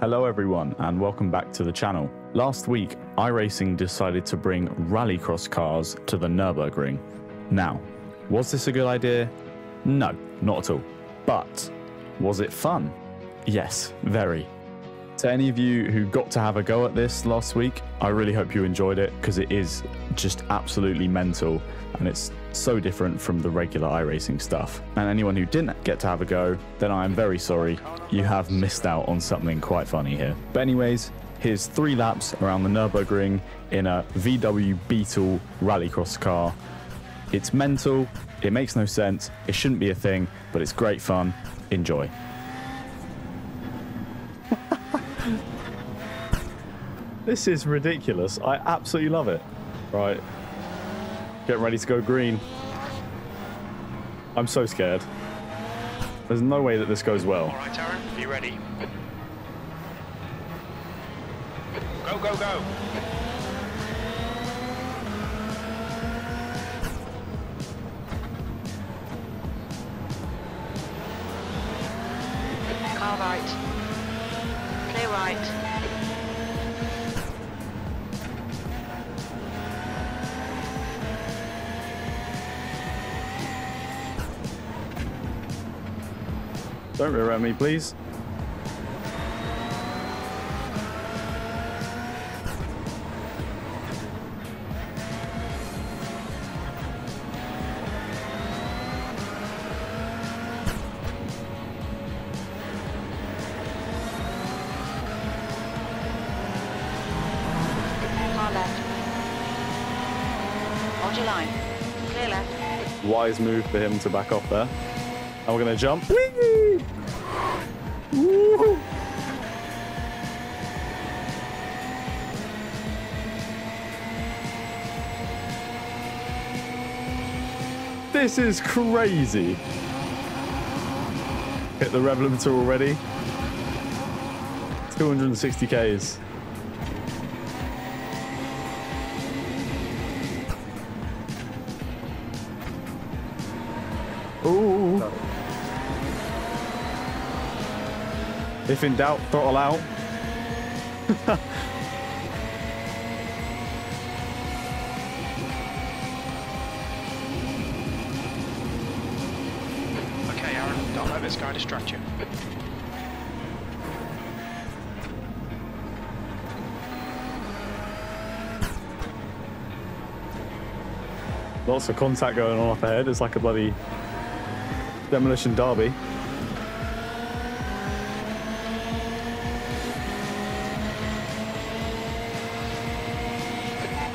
Hello everyone and welcome back to the channel. Last week, iRacing decided to bring rallycross cars to the Nürburgring. Now, was this a good idea? No, not at all. But was it fun? Yes, very. To any of you who got to have a go at this last week, I really hope you enjoyed it because it is just absolutely mental and it's so different from the regular iRacing stuff. And anyone who didn't get to have a go, then I am very sorry. You have missed out on something quite funny here. But anyways, here's 3 laps around the Nürburgring in a VW Beetle rallycross car. It's mental, it makes no sense, it shouldn't be a thing, but it's great fun. Enjoy. This is ridiculous. I absolutely love it. Right. Getting ready to go green. I'm so scared. There's no way that this goes well. All right, Aaron, be ready. Go, go, go. Car right. Clear right. Don't rear at me, please. Car left. Hold your line. Clear left. Wise move for him to back off there. And we're going to jump. Whee! Woo! This is crazy. Hit the rev limiter already. 260 Ks. Ooh. No. If in doubt, throttle out. Okay, Aaron, don't let this guy distract you. Lots of contact going on up ahead. It's like a bloody demolition derby.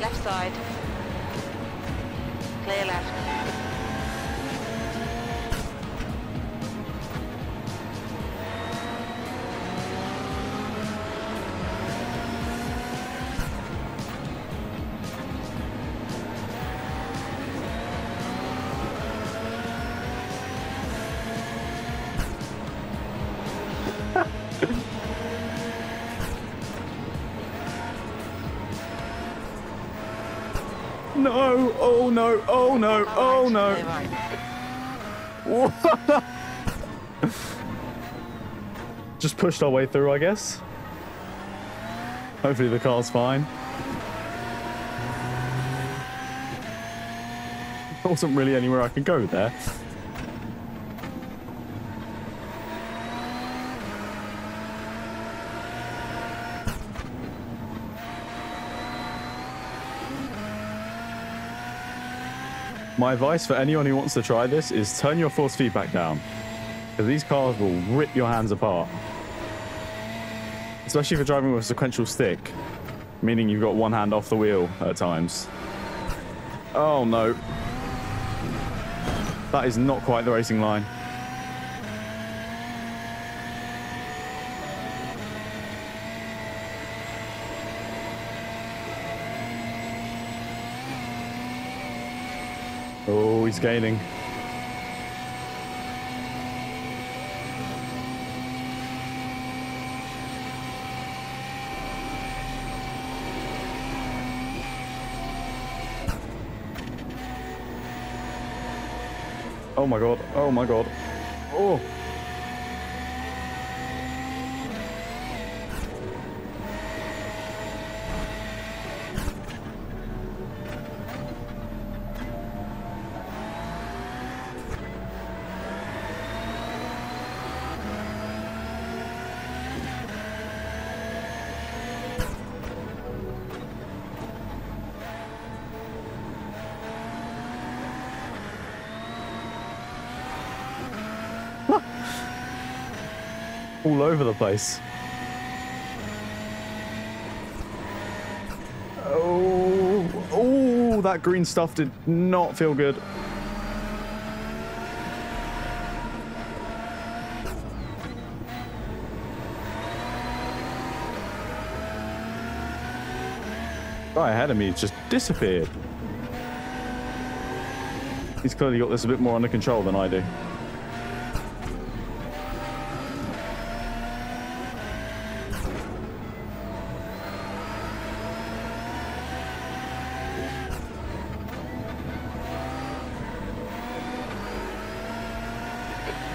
Left side. Clear left. No, oh no, oh no, oh no. What? Just pushed our way through, I guess. Hopefully the car's fine. There wasn't really anywhere I could go there. My advice for anyone who wants to try this is turn your force feedback down, because these cars will rip your hands apart. Especially if you're driving with a sequential stick, meaning you've got one hand off the wheel at times. Oh no. That is not quite the racing line. Oh, he's gaining. Oh my God, oh my God. Oh. all over the place. Oh, oh, that green stuff did not feel good. Right ahead of me just disappeared. He's clearly got this a bit more under control than I do.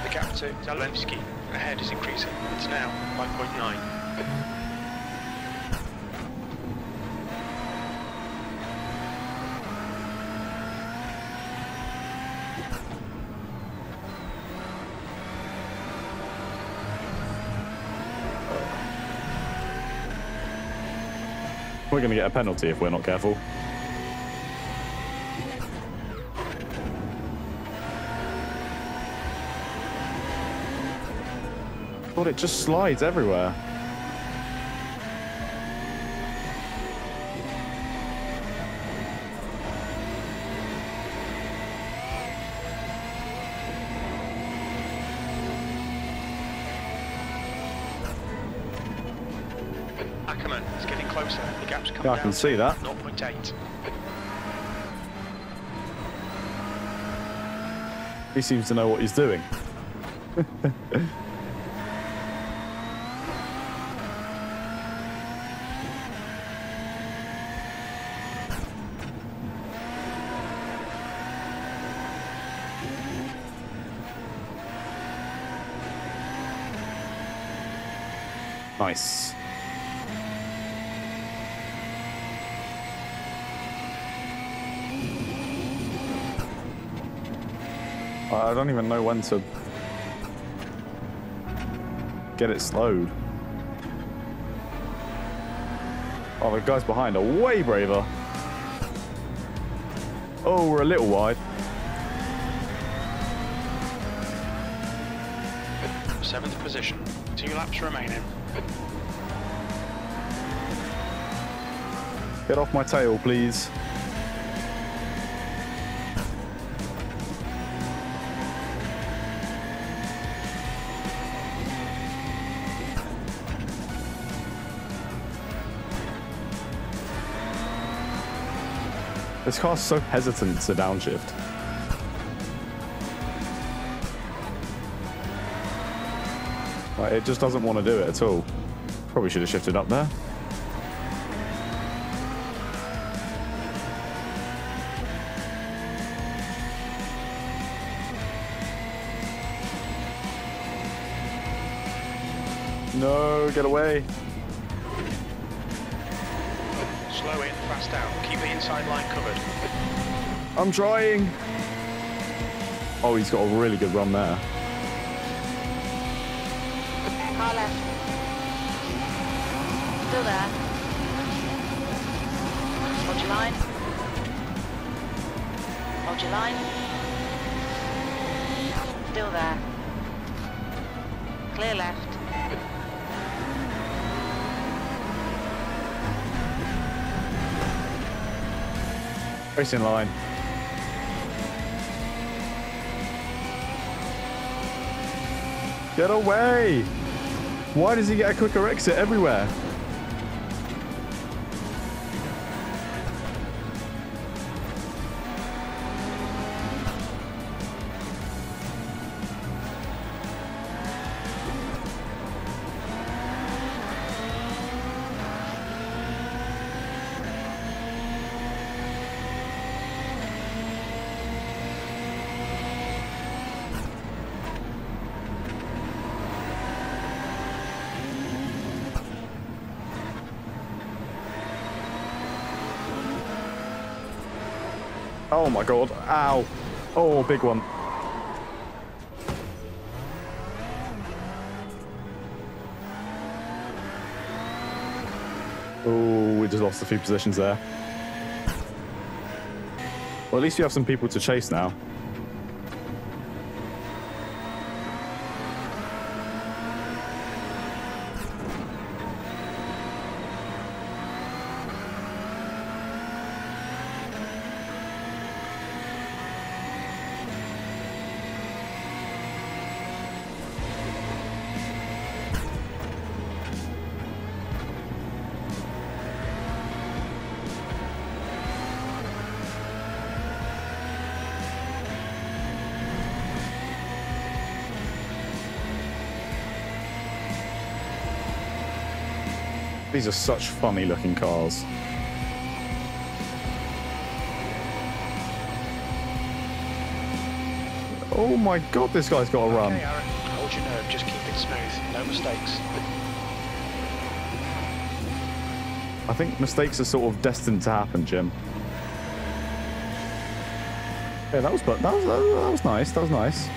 The gap to Zalewski ahead is increasing. It's now 5.9. We're going to get a penalty if we're not careful. God, it just slides everywhere. Yeah, I can see that. 0.8. He seems to know what he's doing. Nice. I don't even know when to get it slowed. Oh, the guys behind are way braver. Oh, we're a little wide. 7th position. 2 laps remaining. Get off my tail, please. This car's so hesitant to downshift. Like, it just doesn't want to do it at all. Probably should have shifted up there. No, get away. Slow in, fast out. Keep the inside line covered. I'm trying. Oh, he's got a really good run there. Far left. Still there. Hold your line. Hold your line. Still there. Clear left. Race in line. Get away! Why does he get a quicker exit everywhere? Oh my god, ow. Oh, big one. Oh, we just lost a few positions there. Well, at least you have some people to chase now. These are such funny looking cars. Oh my god, this guy's got to run. Okay, Aaron, hold your nerve, just keep it smooth, no mistakes. I think mistakes are sort of destined to happen, Jim. Yeah, that was nice, that was nice.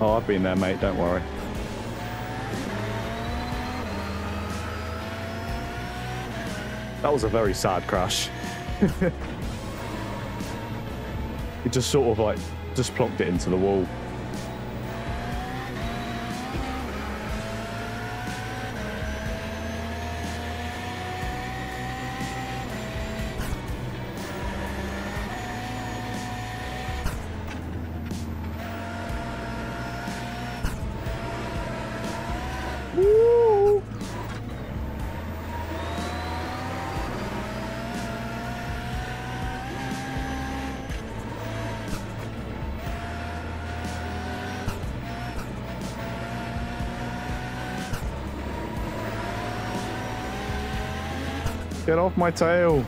Oh, I've been there, mate, don't worry. That was a very sad crash. It just sort of like, just plonked it into the wall. Get off my tail.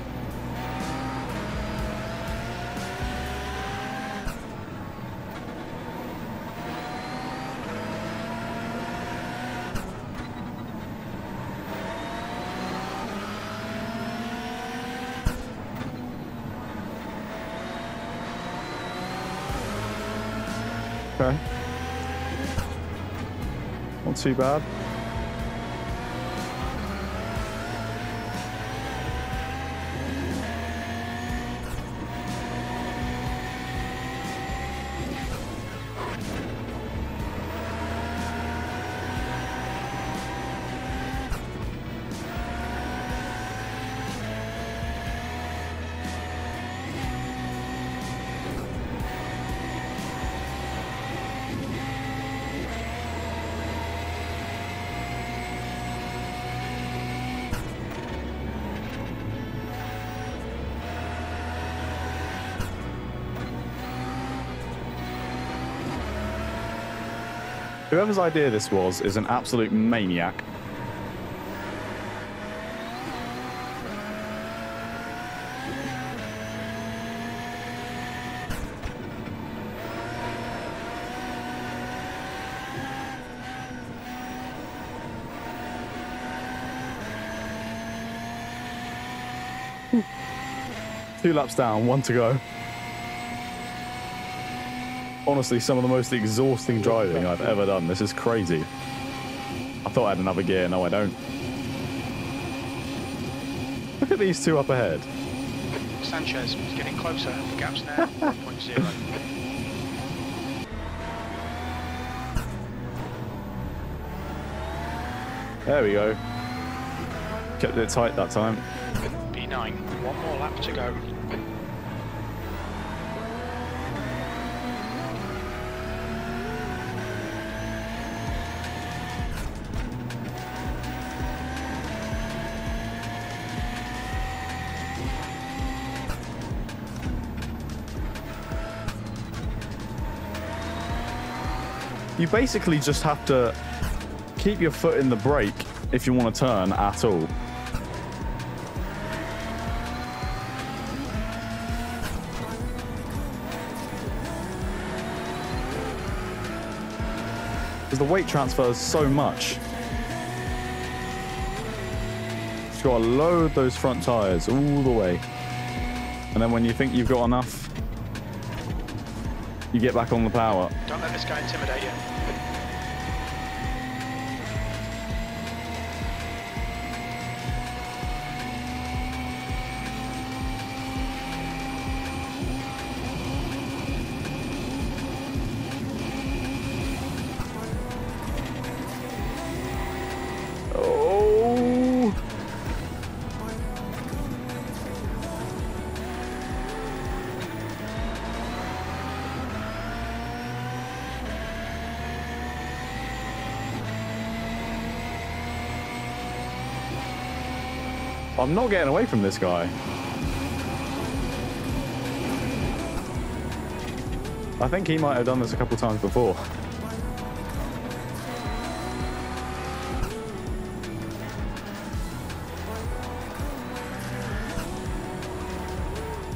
Okay. Not too bad. Whoever's idea this was is an absolute maniac. Two laps down, one to go. Honestly, some of the most exhausting driving I've ever done. This is crazy. I thought I had another gear. No, I don't. Look at these two up ahead. Sanchez is getting closer. The gap's now 1.0. There we go. Kept it tight that time. B9. One more lap to go. You basically just have to keep your foot in the brake if you want to turn at all. Because the weight transfers so much. Just got to load those front tires all the way. And then when you think you've got enough, you get back on the power. Don't let this guy intimidate you. I'm not getting away from this guy. I think he might have done this a couple times before.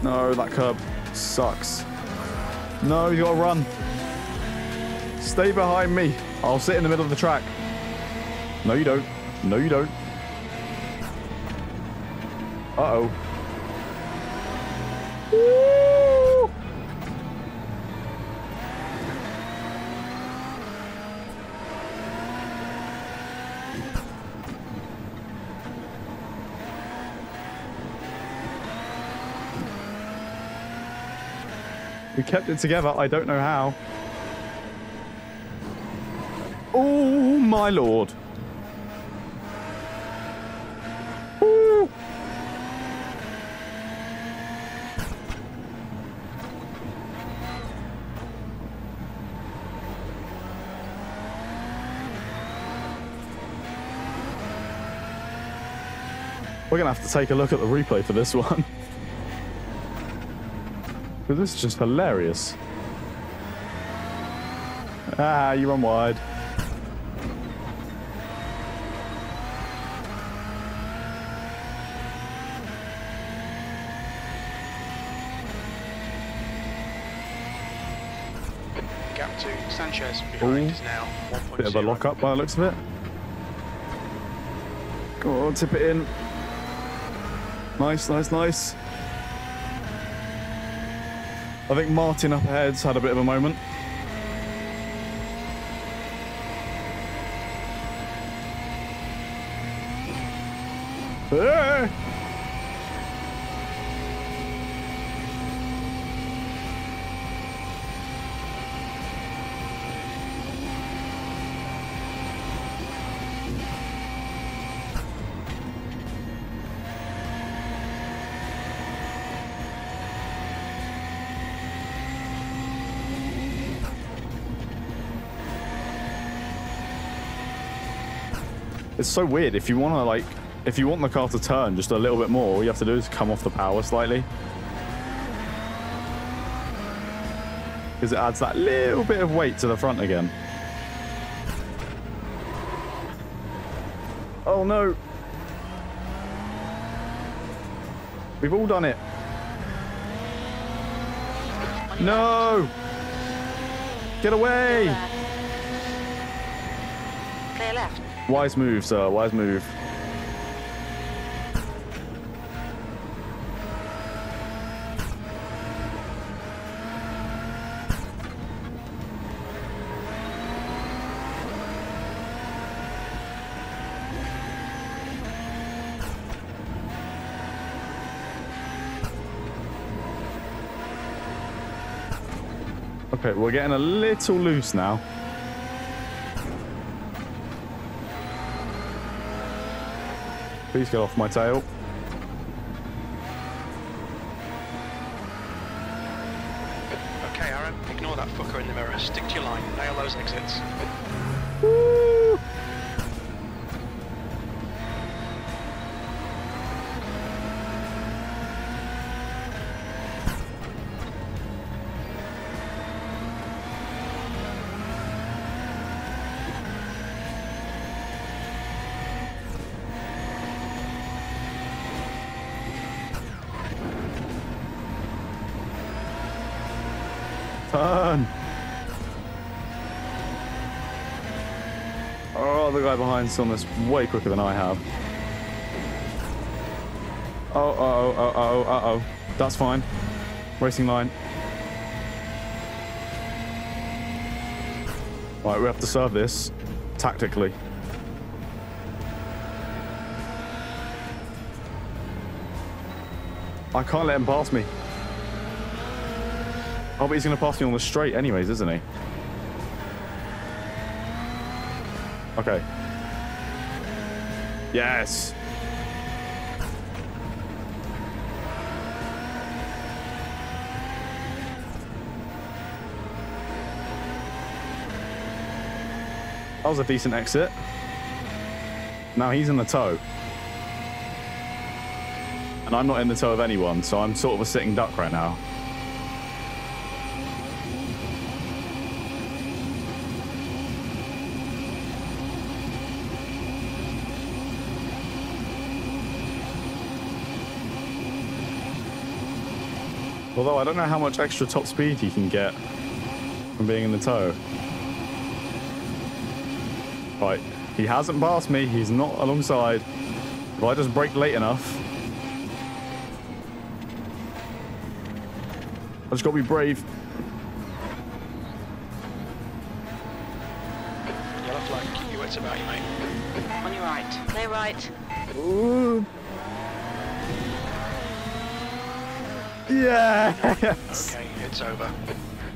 No, that curb sucks. No, you gotta run. Stay behind me. I'll sit in the middle of the track. No, you don't. No, you don't. Uh-oh. Woo! We kept it together. I don't know how. Oh, my lord. Woo! We're going to have to take a look at the replay for this one. But this is just hilarious. Ah, you run wide. Gap to Sanchez behind is now 1.0. Bit of a lock-up by the looks of it. Go on, tip it in. Nice, nice, nice. I think Martin up ahead's had a bit of a moment. It's so weird. If you want to, like, if you want the car to turn just a little bit more, all you have to do is come off the power slightly, because it adds that little bit of weight to the front again. Oh no, we've all done it. No, get away. Clear left. Wise move, sir. Wise move. Okay, we're getting a little loose now. Please get off my tail. Okay, Aaron, ignore that fucker in the mirror. Stick to your line. Nail those exits. Woo! Oh, the guy behind's on this way quicker than I have. Oh, uh-oh, uh-oh, uh-oh. That's fine. Racing line. Right, we have to serve this tactically. I can't let him pass me. Oh, but he's going to pass me on the straight anyways, isn't he? Okay. Yes! That was a decent exit. Now he's in the tow. And I'm not in the tow of anyone, so I'm sort of a sitting duck right now. Although I don't know how much extra top speed you can get from being in the tow. Right, he hasn't passed me, he's not alongside. If I just brake late enough, I just gotta be brave. Yellow flag, you went about you, mate. On your right, clear right. Ooh. Yes! Okay, it's over.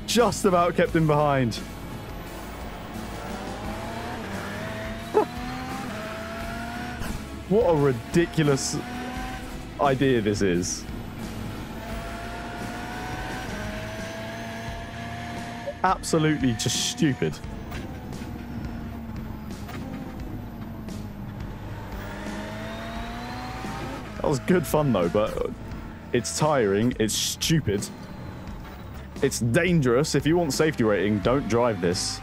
Just about kept him behind. What a ridiculous idea this is. Absolutely just stupid. That was good fun though, but it's tiring, it's stupid, it's dangerous. If you want safety rating, don't drive this.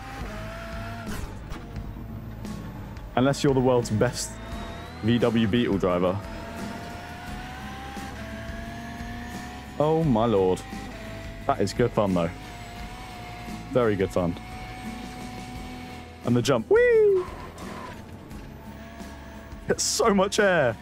Unless you're the world's best VW Beetle driver. Oh my lord. That is good fun though. Very good fun. And the jump. Whee! It's so much air.